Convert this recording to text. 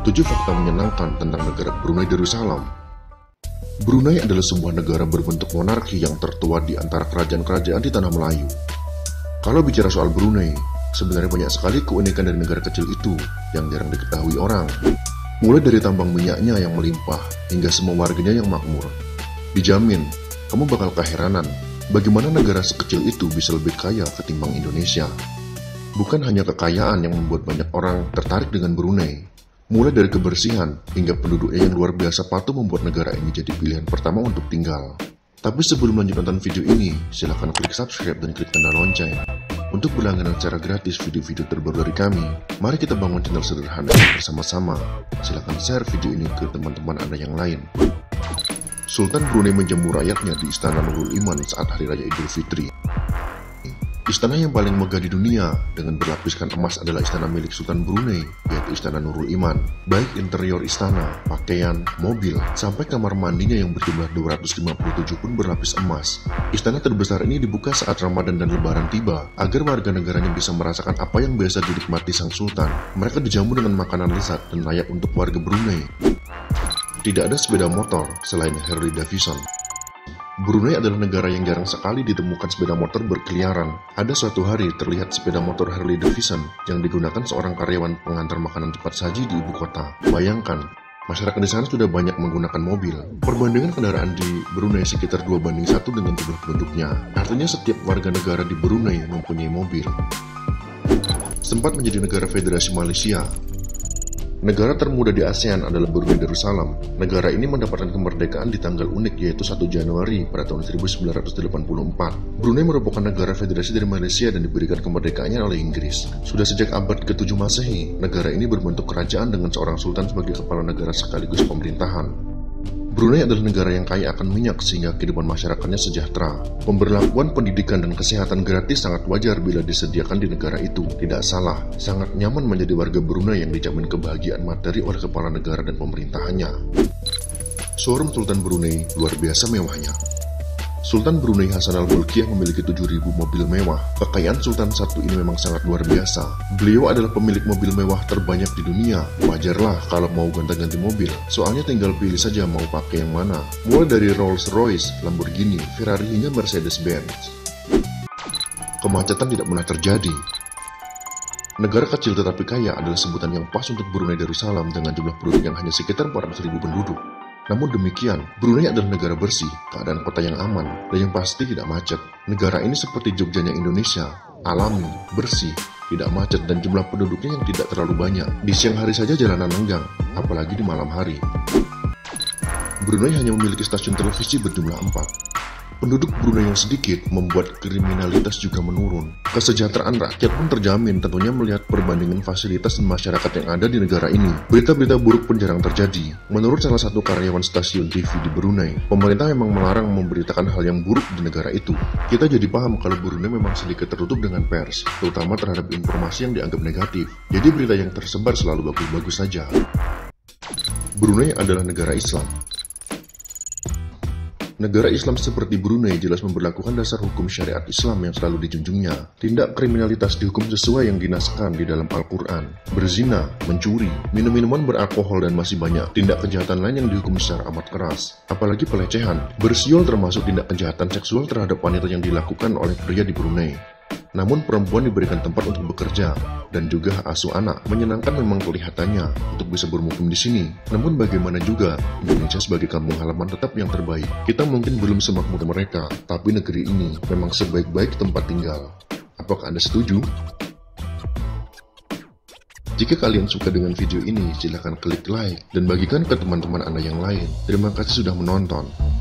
7 fakta menyenangkan tentang negara Brunei Darussalam. Brunei adalah sebuah negara berbentuk monarki yang tertua di antara kerajaan-kerajaan di tanah Melayu. Kalau bicara soal Brunei, sebenarnya banyak sekali keunikan dari negara kecil itu yang jarang diketahui orang. Mulai dari tambang minyaknya yang melimpah, hingga semua warganya yang makmur. Dijamin, kamu bakal keheranan bagaimana negara sekecil itu bisa lebih kaya ketimbang Indonesia. Bukan hanya kekayaan yang membuat banyak orang tertarik dengan Brunei. Mulai dari kebersihan, hingga penduduknya yang luar biasa patuh membuat negara ini jadi pilihan pertama untuk tinggal. Tapi sebelum lanjut nonton video ini, silahkan klik subscribe dan klik tanda lonceng untuk berlangganan secara gratis video-video terbaru dari kami. Mari kita bangun channel sederhana bersama-sama. Silahkan share video ini ke teman-teman Anda yang lain. Sultan Brunei menjamu rakyatnya di Istana Nurul Iman saat Hari Raya Idul Fitri. Istana yang paling megah di dunia dengan berlapiskan emas adalah istana milik Sultan Brunei, yaitu Istana Nurul Iman. Baik interior istana, pakaian, mobil, sampai kamar mandinya yang berjumlah 257 pun berlapis emas. Istana terbesar ini dibuka saat Ramadan dan Lebaran tiba, agar warga negaranya bisa merasakan apa yang biasa dinikmati sang Sultan. Mereka dijamu dengan makanan lezat dan layak untuk warga Brunei. Tidak ada sepeda motor selain Harley-Davidson. Brunei adalah negara yang jarang sekali ditemukan sepeda motor berkeliaran. Ada suatu hari terlihat sepeda motor Harley-Davidson yang digunakan seorang karyawan pengantar makanan cepat saji di ibu kota. Bayangkan, masyarakat di sana sudah banyak menggunakan mobil. Perbandingan kendaraan di Brunei sekitar 2:1 dengan jumlah penduduknya. Artinya setiap warga negara di Brunei mempunyai mobil. Sempat menjadi negara federasi Malaysia. Negara termuda di ASEAN adalah Brunei Darussalam. Negara ini mendapatkan kemerdekaan di tanggal unik, yaitu 1 Januari pada tahun 1984. Brunei merupakan negara federasi dari Malaysia dan diberikan kemerdekaannya oleh Inggris. Sudah sejak abad ke-7 Masehi, negara ini berbentuk kerajaan dengan seorang sultan sebagai kepala negara sekaligus pemerintahan. Brunei adalah negara yang kaya akan minyak sehingga kehidupan masyarakatnya sejahtera. Pemberlakuan pendidikan dan kesehatan gratis sangat wajar bila disediakan di negara itu. Tidak salah, sangat nyaman menjadi warga Brunei yang dijamin kebahagiaan materi oleh kepala negara dan pemerintahannya. Showroom Sultan Brunei luar biasa mewahnya. Sultan Brunei Hassanal Bolkiah memiliki 7.000 mobil mewah. Kekayaan Sultan I ini memang sangat luar biasa. Beliau adalah pemilik mobil mewah terbanyak di dunia. Wajarlah kalau mau gonta-ganti mobil, soalnya tinggal pilih saja mau pakai yang mana. Mulai dari Rolls Royce, Lamborghini, Ferrari hingga Mercedes Benz. Kemacetan tidak pernah terjadi. Negara kecil tetapi kaya adalah sebutan yang pas untuk Brunei Darussalam dengan jumlah penduduk yang hanya sekitar 400.000 penduduk. Namun demikian, Brunei adalah negara bersih, keadaan kota yang aman, dan yang pasti tidak macet. Negara ini seperti Jogjanya Indonesia, alami, bersih, tidak macet, dan jumlah penduduknya yang tidak terlalu banyak. Di siang hari saja jalanan lenggang, apalagi di malam hari. Brunei hanya memiliki stasiun televisi berjumlah 4. Penduduk Brunei yang sedikit membuat kriminalitas juga menurun. Kesejahteraan rakyat pun terjamin tentunya melihat perbandingan fasilitas dan masyarakat yang ada di negara ini. Berita-berita buruk pun jarang terjadi. Menurut salah satu karyawan stasiun TV di Brunei, pemerintah memang melarang memberitakan hal yang buruk di negara itu. Kita jadi paham kalau Brunei memang sedikit tertutup dengan pers, terutama terhadap informasi yang dianggap negatif. Jadi berita yang tersebar selalu bagus-bagus saja. Brunei adalah negara Islam. Negara Islam seperti Brunei jelas memberlakukan dasar hukum syariat Islam yang selalu dijunjungnya. Tindak kriminalitas dihukum sesuai yang dinaskan di dalam Al Quran. Berzina, mencuri, minum-minuman beralkohol dan masih banyak tindak kejahatan lain yang dihukum secara amat keras. Apalagi pelecehan, bersiul termasuk tindak kejahatan seksual terhadap wanita yang dilakukan oleh pria di Brunei. Namun perempuan diberikan tempat untuk bekerja dan juga hak asuh anak. Menyenangkan memang kelihatannya untuk bisa bermukim di sini. Namun bagaimana juga, Indonesia sebagai kampung halaman tetap yang terbaik. Kita mungkin belum semakmur mereka, tapi negeri ini memang sebaik-baik tempat tinggal. Apakah Anda setuju? Jika kalian suka dengan video ini, silahkan klik like dan bagikan ke teman-teman Anda yang lain. Terima kasih sudah menonton.